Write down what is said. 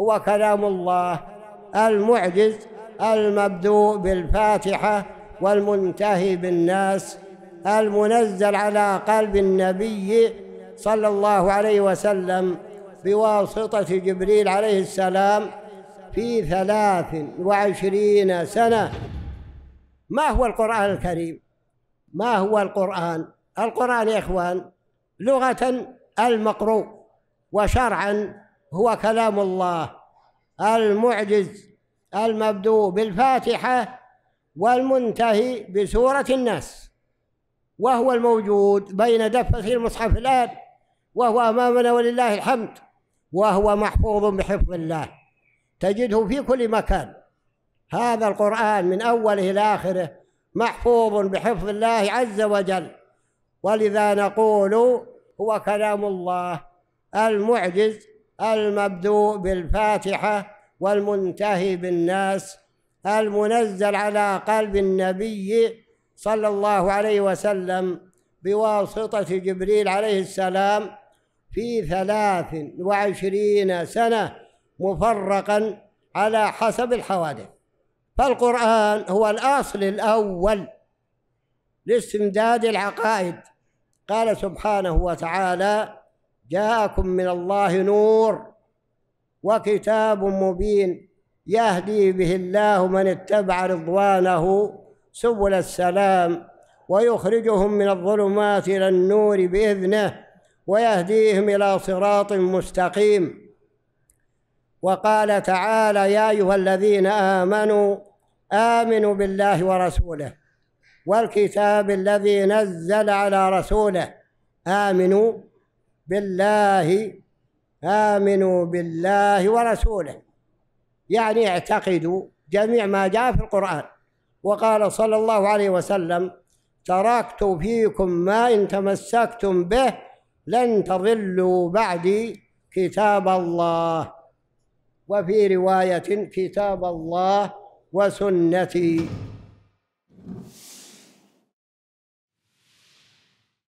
هو كلام الله المعجز المبدوء بالفاتحة والمنتهي بالناس، المنزل على قلب النبي صلى الله عليه وسلم بواسطة جبريل عليه السلام في 23 سنة. ما هو القرآن الكريم؟ ما هو القرآن؟ القرآن يا إخوان لغة المقروء، وشرعا هو كلام الله المعجز المبدوء بالفاتحة والمنتهي بسورة الناس، وهو الموجود بين دفتي المصحف الآن، وهو أمامنا ولله الحمد، وهو محفوظ بحفظ الله، تجده في كل مكان. هذا القرآن من أوله إلى آخره محفوظ بحفظ الله عز وجل، ولذا نقول هو كلام الله المعجز المبدوء بالفاتحة والمنتهي بالناس، المنزل على قلب النبي صلى الله عليه وسلم بواسطة جبريل عليه السلام في 23 سنة مفرقا على حسب الحوادث. فالقرآن هو الأصل الأول لاستمداد العقائد. قال سبحانه وتعالى: جاءكم من الله نور وكتاب مبين يهدي به الله من اتبع رضوانه سبل السلام ويخرجهم من الظلمات إلى النور بإذنه ويهديهم إلى صراط مستقيم. وقال تعالى: يا أيها الذين آمنوا آمنوا بالله ورسوله والكتاب الذي نزل على رسوله. آمنوا بالله ورسوله، يعني اعتقدوا جميع ما جاء في القرآن. وقال صلى الله عليه وسلم: تركت فيكم ما إن تمسكتم به لن تضلوا بعدي كتاب الله، وفي رواية كتاب الله وسنتي.